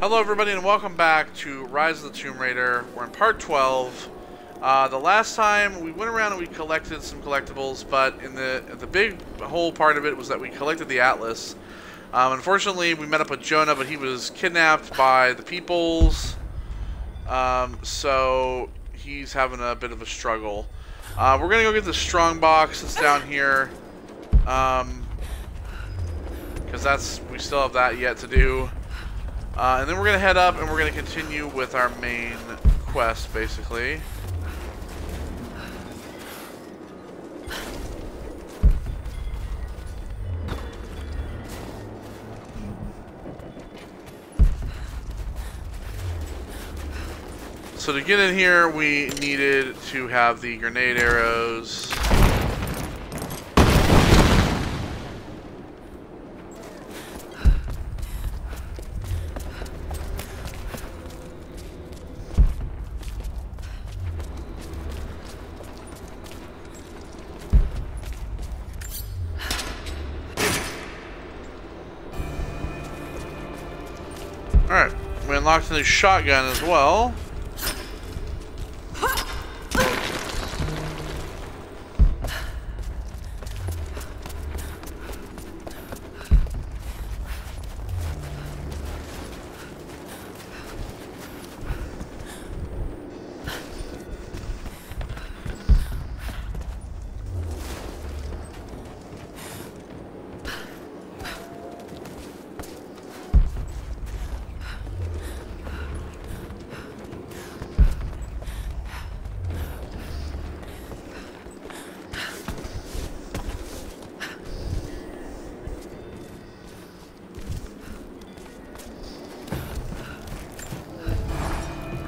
Hello everybody and welcome back to Rise of the Tomb Raider. We're in part 12. The last time we went around and we collected some collectibles, but in the big whole part of it was that we collected the Atlas. Unfortunately, we met up with Jonah, but he was kidnapped by the peoples. So he's having a bit of a struggle. We're going to go get the strong box that's down here. Because we still have that yet to do. And then we're going to head up and we're going to continue with our main quest, basically. So to get in here, we needed to have the grenade arrows. Alright, we unlocked the new shotgun as well.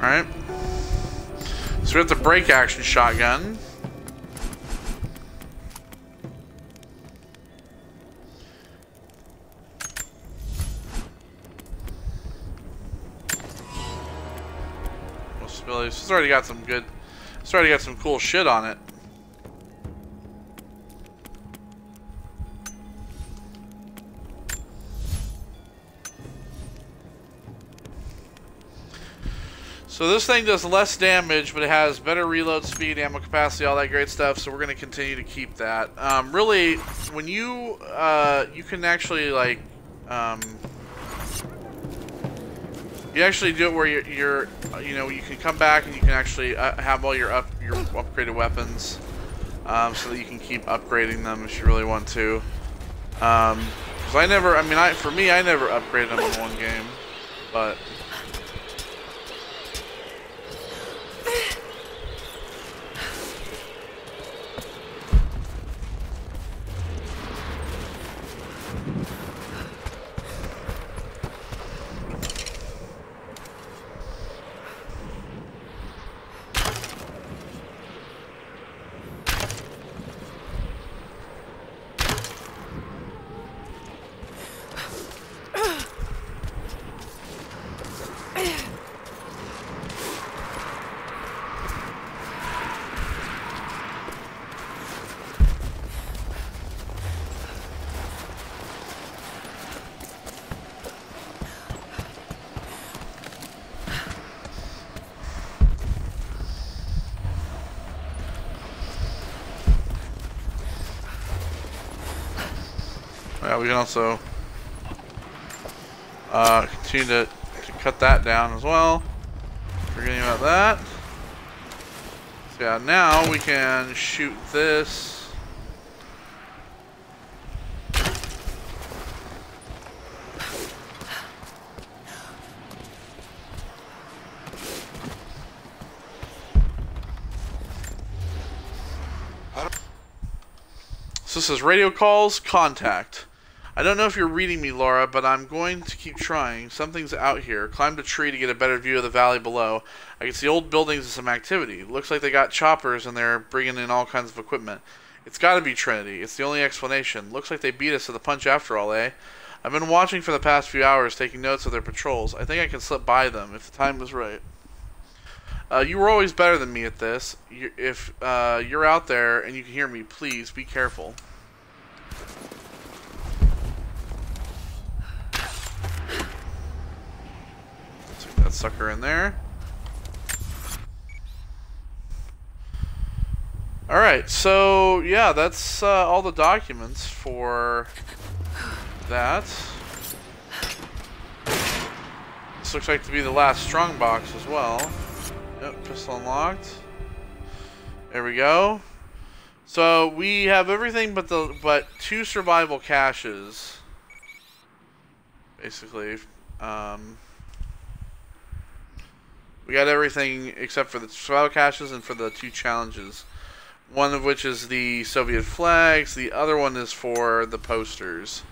Alright, so we have the break action shotgun. Possibilities. It's already got some cool shit on it. So this thing does less damage, but it has better reload speed, ammo capacity, all that great stuff. So we're going to continue to keep that. Really, when you you can actually like you actually do it where you're you can come back and you can actually have all your upgraded weapons, so that you can keep upgrading them if you really want to. Because I never upgraded them in one game, but. We can also continue to cut that down as well. Forgetting about that. So yeah, now we can shoot this. So this is radio calls, contact. I don't know if you're reading me, Laura, but I'm going to keep trying. Something's out here. Climbed a tree to get a better view of the valley below. I can see old buildings and some activity. Looks like they got choppers and they're bringing in all kinds of equipment. It's got to be Trinity. It's the only explanation. Looks like they beat us to the punch after all, eh? I've been watching for the past few hours, taking notes of their patrols. I think I can slip by them if the time was right. You were always better than me at this. If you're out there and you can hear me, please be careful. that sucker in there. Alright, so yeah, that's all the documents for that. This looks like to be the last strongbox as well. Yep, pistol unlocked. There we go. So we have everything but the two survival caches, basically. We got everything except for the survival caches and for the two challenges. One of which is the Soviet flags, the other one is for the posters.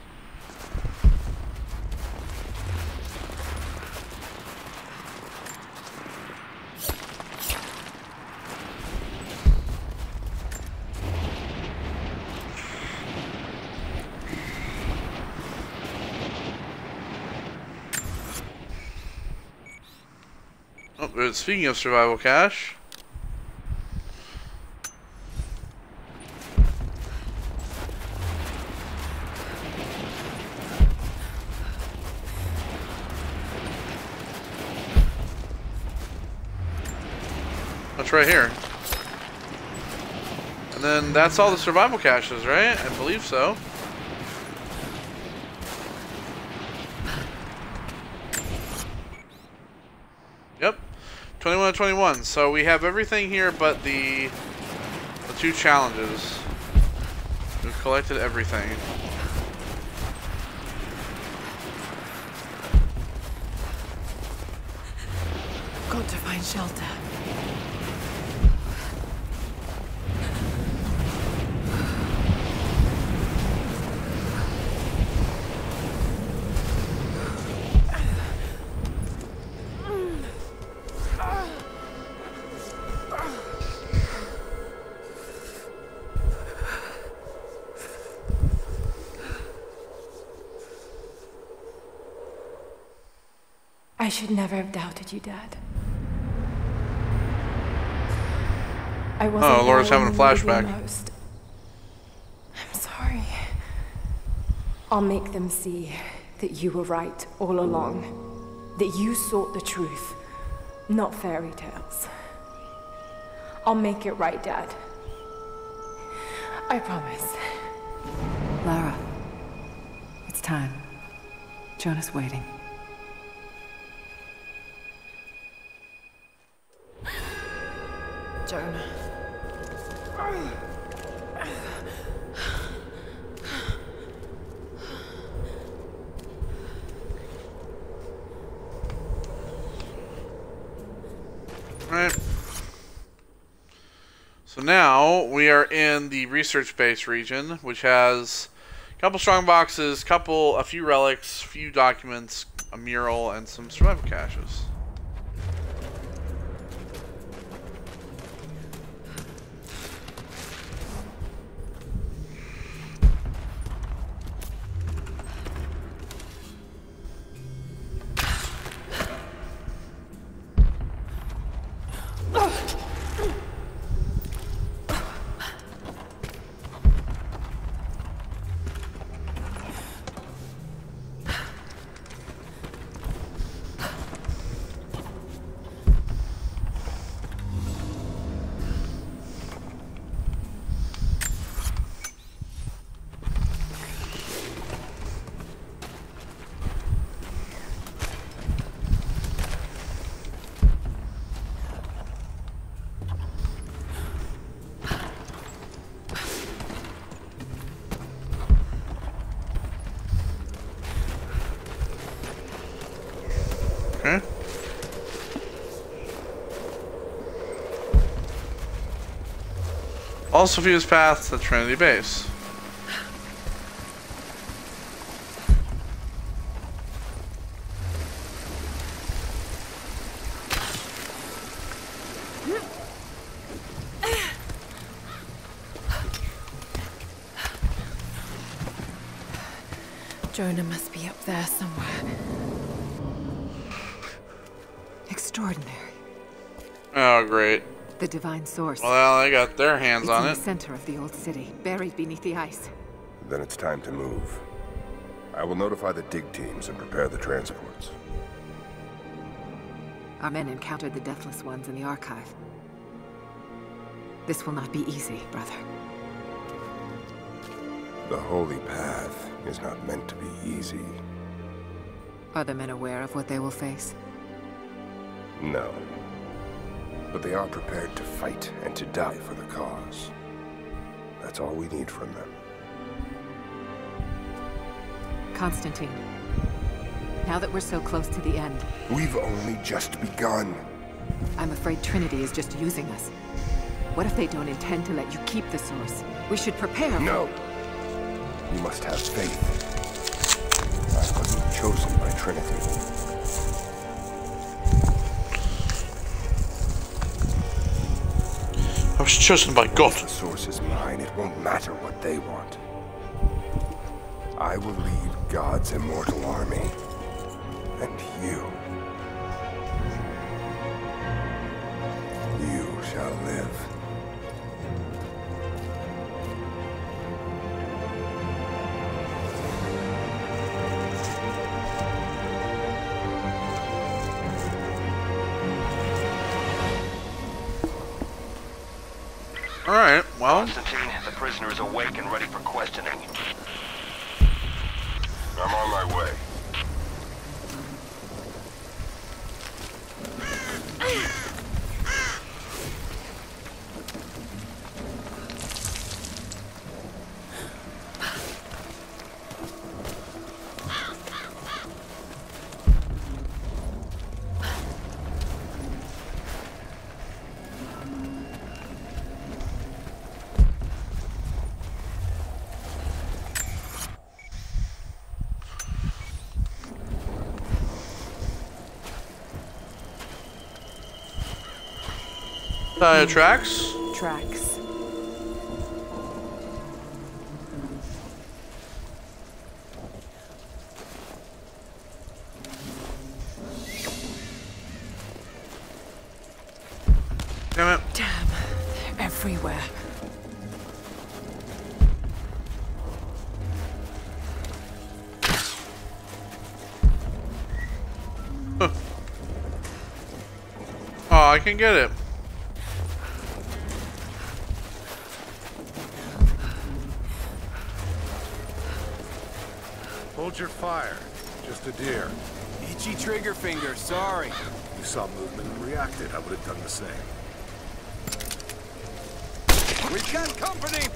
Oh, but speaking of survival cache, that's right here. And then that's all the survival caches, right? I believe so. Yep. 21 of 21. So we have everything here but the two challenges. We've collected everything. Got to find shelter. I should never have doubted you, Dad. I wasn't. Oh, Laura's having a flashback. I'm sorry. I'll make them see that you were right all along. That you sought the truth, not fairy tales. I'll make it right, Dad. I promise. Lara, it's time. Jonah's waiting. Jonah. Alright. So now we are in the research base region, which has a couple strong boxes, a few relics, a few documents, a mural, and some survival caches. Also views path to Trinity Base. Jonah must be up there somewhere. Extraordinary. Oh, great. The divine source. Well, they got their hands on it. It's in the center of the old city, buried beneath the ice. Then it's time to move. I will notify the dig teams and prepare the transports. Our men encountered the Deathless Ones in the Archive. This will not be easy, brother. The Holy Path is not meant to be easy. Are the men aware of what they will face? No. But they are prepared to fight and to die for the cause. That's all we need from them. Constantine, now that we're so close to the end... We've only just begun. I'm afraid Trinity is just using us. What if they don't intend to let you keep the source? We should prepare. No! You must have faith. I wasn't chosen by Trinity. I was chosen by God. Once the source is mine, it won't matter what they want. I will lead God's immortal army. And you shall live. All right, well. Constantine, the prisoner is awake and ready for questioning. I'm on my way. Tracks? Tracks. Damn it. Damn. They're everywhere. Huh. Oh, I can get it. Hold your fire. Just a deer. Itchy trigger finger, sorry. You saw movement and reacted. I would have done the same. We've got company!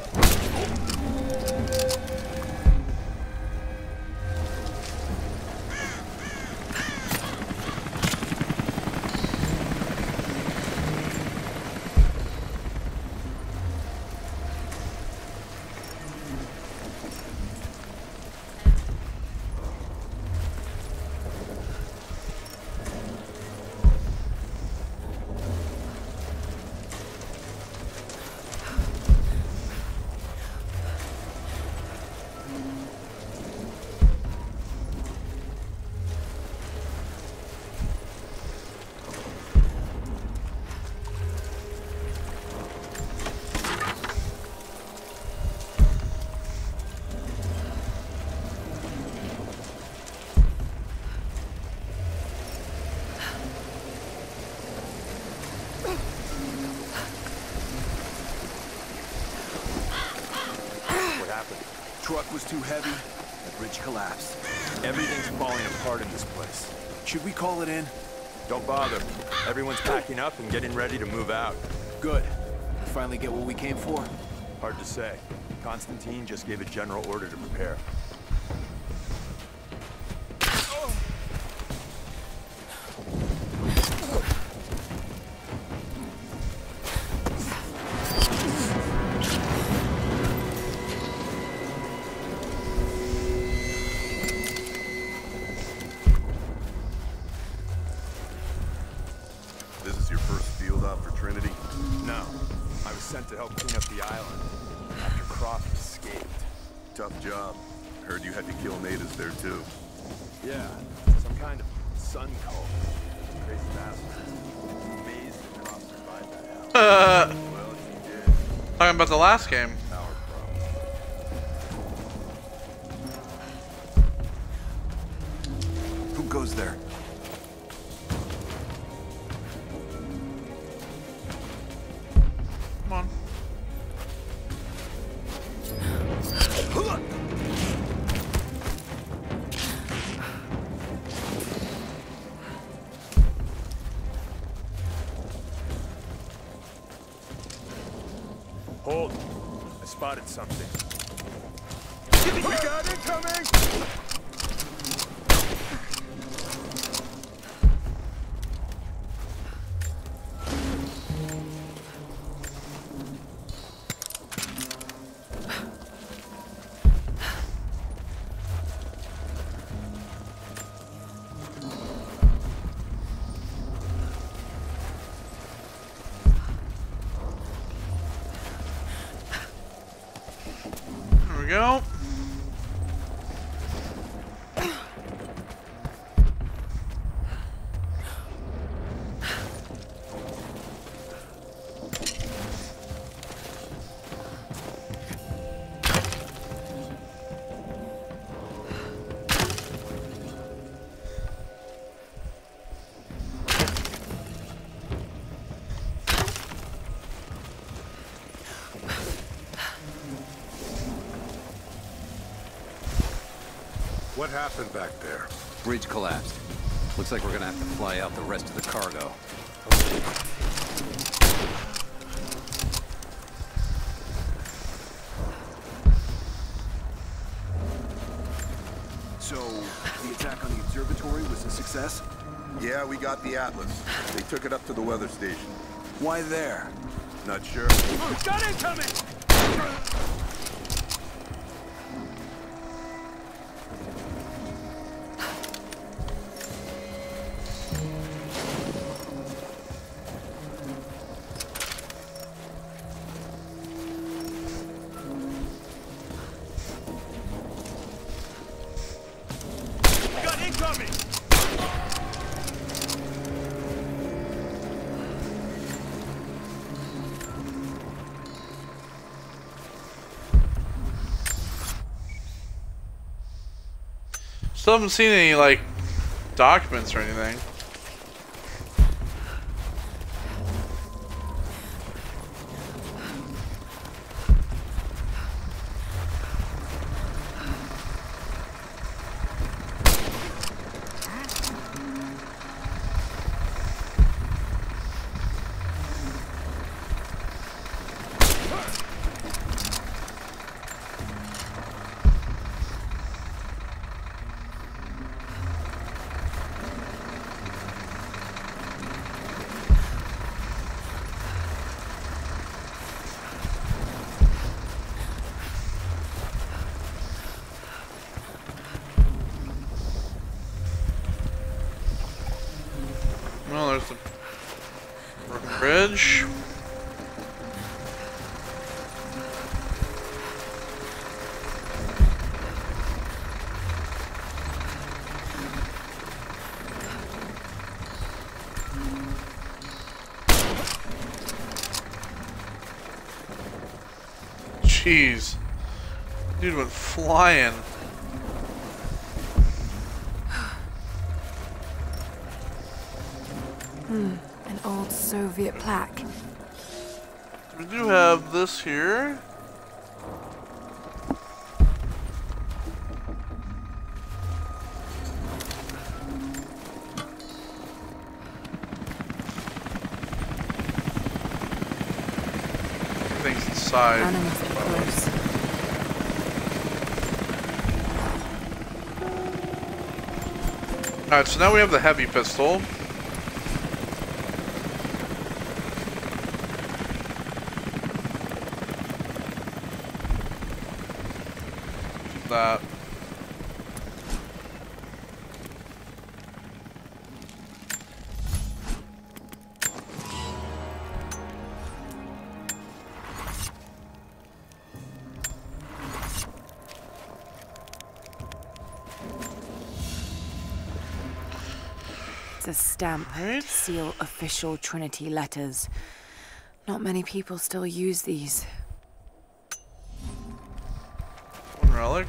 Truck was too heavy, the bridge collapsed. Everything's falling apart in this place. Should we call it in? Don't bother. Everyone's packing up and getting ready to move out. Good. We finally get what we came for? Hard to say. Constantine just gave a general order to prepare. To help clean up the island after Croft escaped. Tough job. Heard you had to kill natives there too. Yeah, some kind of sun cult. Crazy bastards. Amazed that Croft survived that house. Well, he did. Talking about the last game. Who goes there? spotted something. We got it coming! What happened back there? Bridge collapsed. Looks like we're gonna have to fly out the rest of the cargo. So, the attack on the observatory was a success? Yeah, we got the Atlas. They took it up to the weather station. Why there? Not sure. Got it coming! Still haven't seen any, like, documents or anything. Bridge. Jeez, dude went flying. Soviet plaque. We do have this here. Things inside. Animals are close. Alright, so now we have the heavy pistol. It's a stamp to seal official Trinity letters. Not many people still use these. Relic.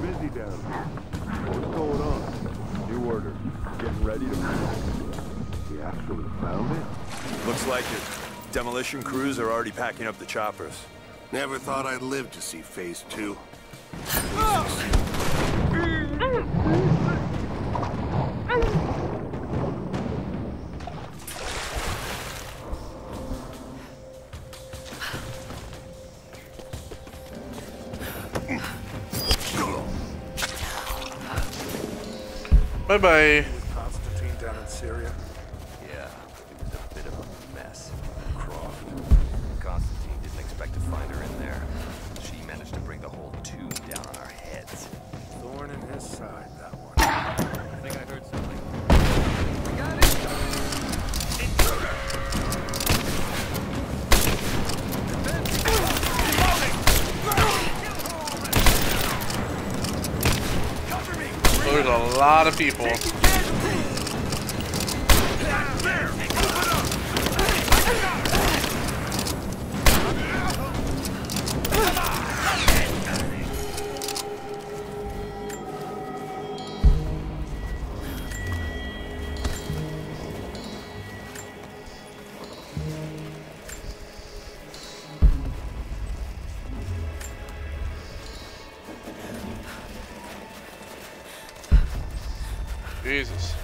Busy down here. What's going on? New order. Getting ready to move. We actually found it? Looks like it. Demolition crews are already packing up the choppers. Never thought I'd live to see phase 2. Bye-bye. Constantine down in Syria. Yeah, it was a bit of a mess. Croft. Constantine didn't expect to find her in there. She managed to bring the whole tomb down on our heads. Thorn in his side, that one. I think I heard something. We got it! Intruder! There's a lot of people. Jesus.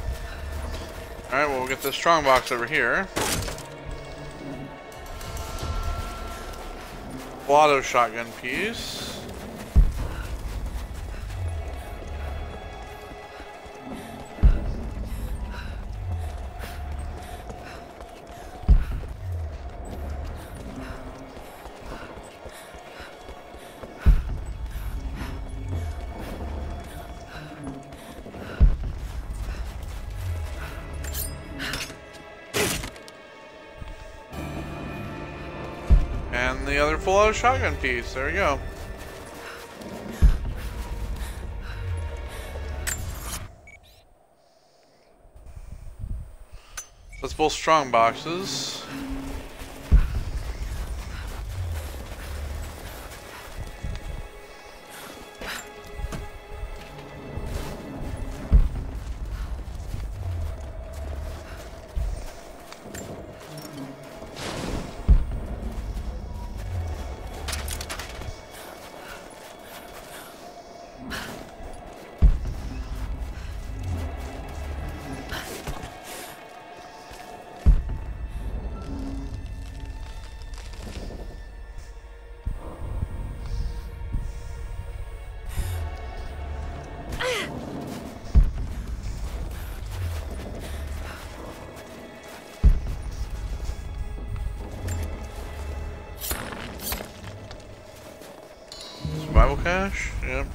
Alright, well, we'll get this strong box over here. Blotto shotgun piece. Full-out shotgun piece. There we go. That's both strong boxes. Cash? Yep.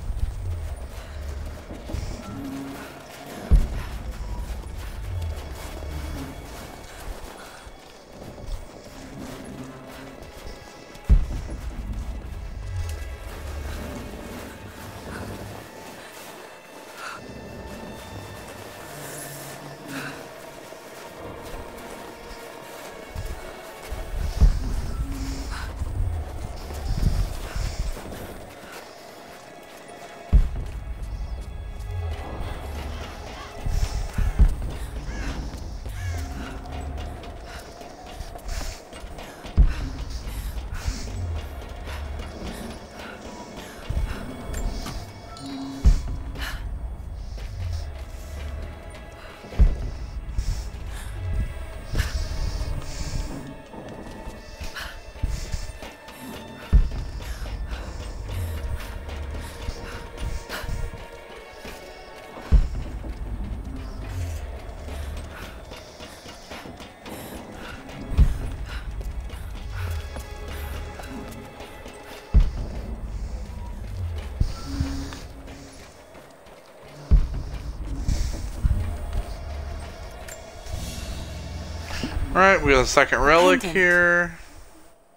Alright, we have a second relic here.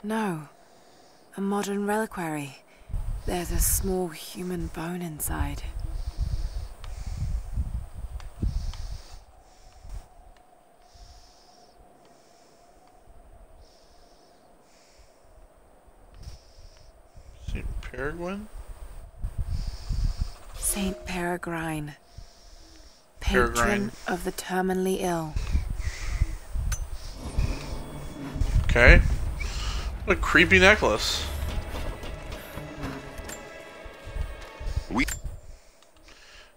No. A modern reliquary. There's a small human bone inside. Saint Peregrine? Saint Peregrine. Patron of the terminally ill. Okay. What a creepy necklace.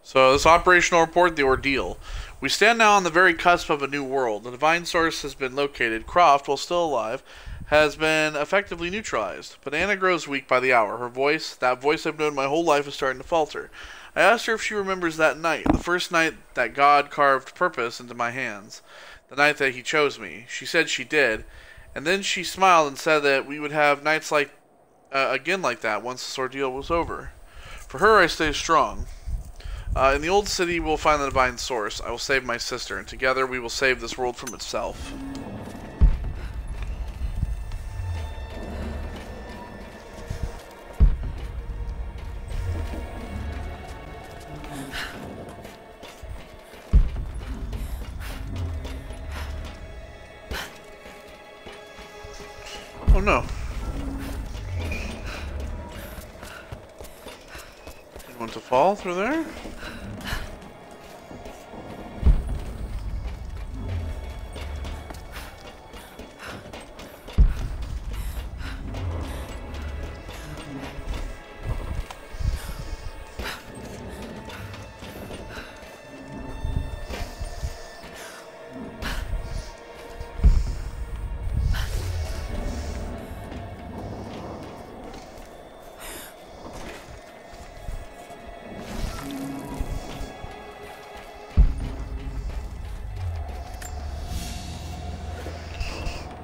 So this operational report, the ordeal. We stand now on the very cusp of a new world. The divine source has been located. Croft, while still alive, has been effectively neutralized. But Anna grows weak by the hour. Her voice, that voice I've known my whole life, is starting to falter. I asked her if she remembers that night, the first night that God carved purpose into my hands, the night that he chose me. She said she did, and then she smiled and said that we would have nights like again like that once this ordeal was over. For her, I stay strong. In the old city, we'll find the divine source. I will save my sister, and together we will save this world from itself. Oh no. You want to fall through there?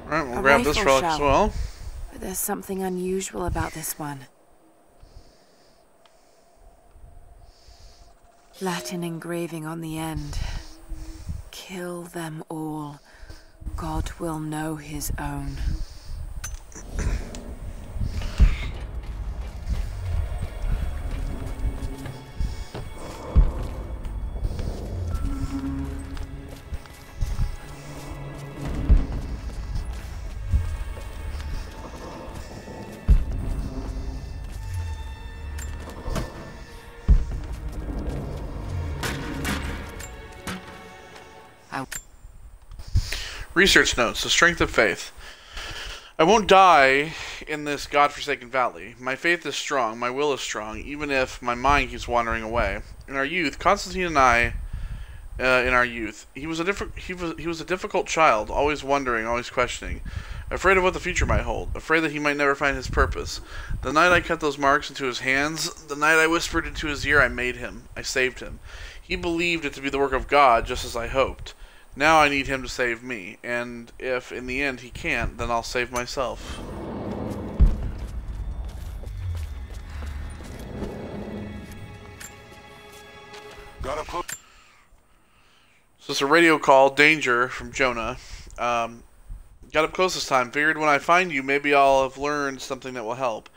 Alright, we'll grab this relic as well. But there's something unusual about this one. Latin engraving on the end. Kill them all. God will know his own. Research notes, the strength of faith. I won't die in this godforsaken valley. My faith is strong, my will is strong, even if my mind keeps wandering away. In our youth, Constantine and I, he was a difficult child, always wondering, always questioning, afraid of what the future might hold, afraid that he might never find his purpose. The night I cut those marks into his hands, the night I whispered into his ear, I made him, I saved him. He believed it to be the work of God, just as I hoped. Now I need him to save me, and if in the end he can't, then I'll save myself. So it's a radio call, danger, from Jonah. Got up close this time, figured when I find you, maybe I'll have learned something that will help.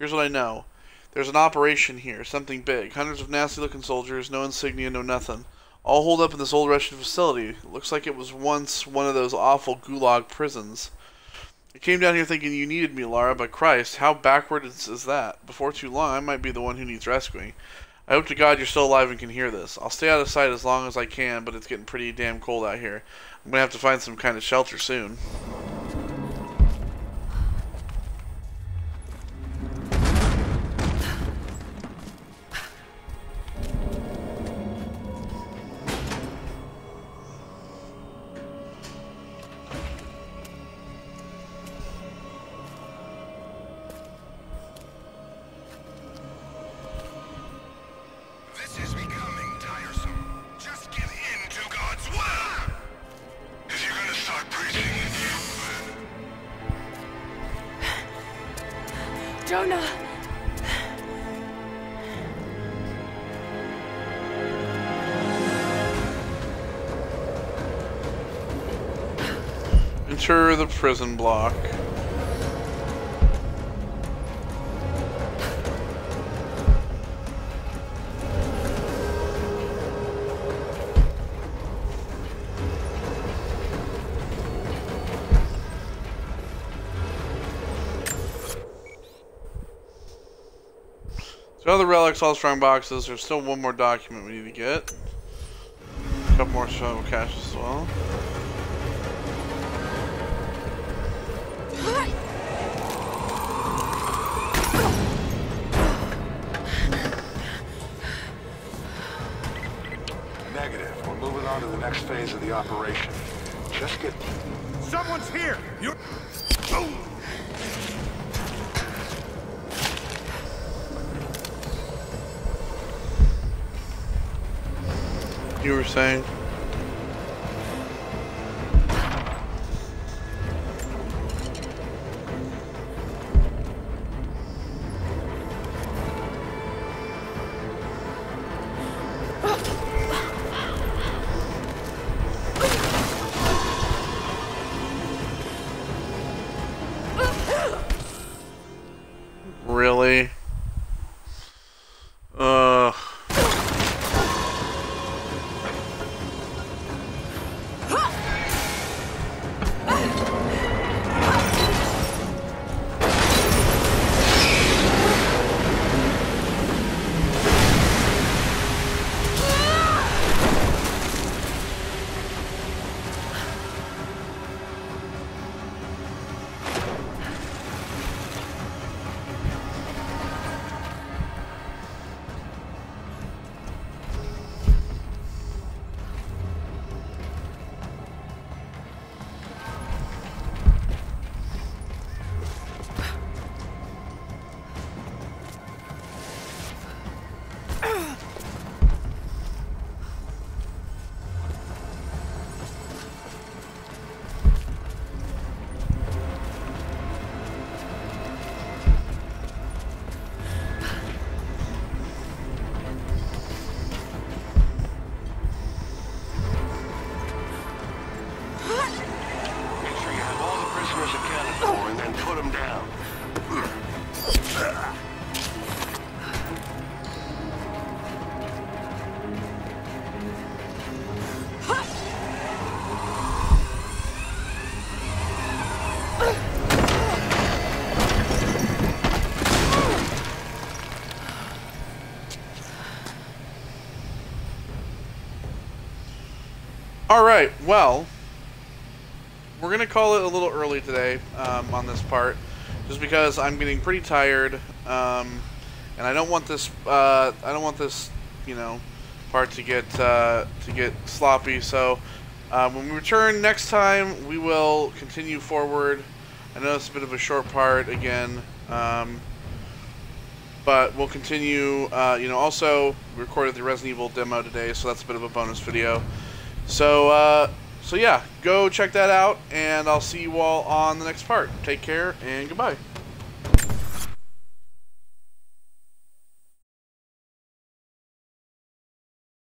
Here's what I know. There's an operation here, something big. Hundreds of nasty-looking soldiers, no insignia, no nothing. All holed up in this old Russian facility. It looks like it was once one of those awful gulag prisons. I came down here thinking you needed me, Lara, but Christ, how backward is that? Before too long, I might be the one who needs rescuing. I hope to God you're still alive and can hear this. I'll stay out of sight as long as I can, but it's getting pretty damn cold out here. I'm going to have to find some kind of shelter soon. Enter the prison block. So all the relics, all strong boxes. There's still one more document we need to get. A couple more shovel caches as well. next phase of the operation. Just get... Someone's here! You're... Oh! You were saying? Really? Alright, well, we're going to call it a little early today on this part, just because I'm getting pretty tired, and I don't want this, you know, part to get sloppy, so when we return next time, we will continue forward. I know it's a bit of a short part again, but we'll continue, you know, also, we recorded the Resident Evil demo today, so that's a bit of a bonus video. So, yeah, go check that out, and I'll see you all on the next part. Take care, and goodbye.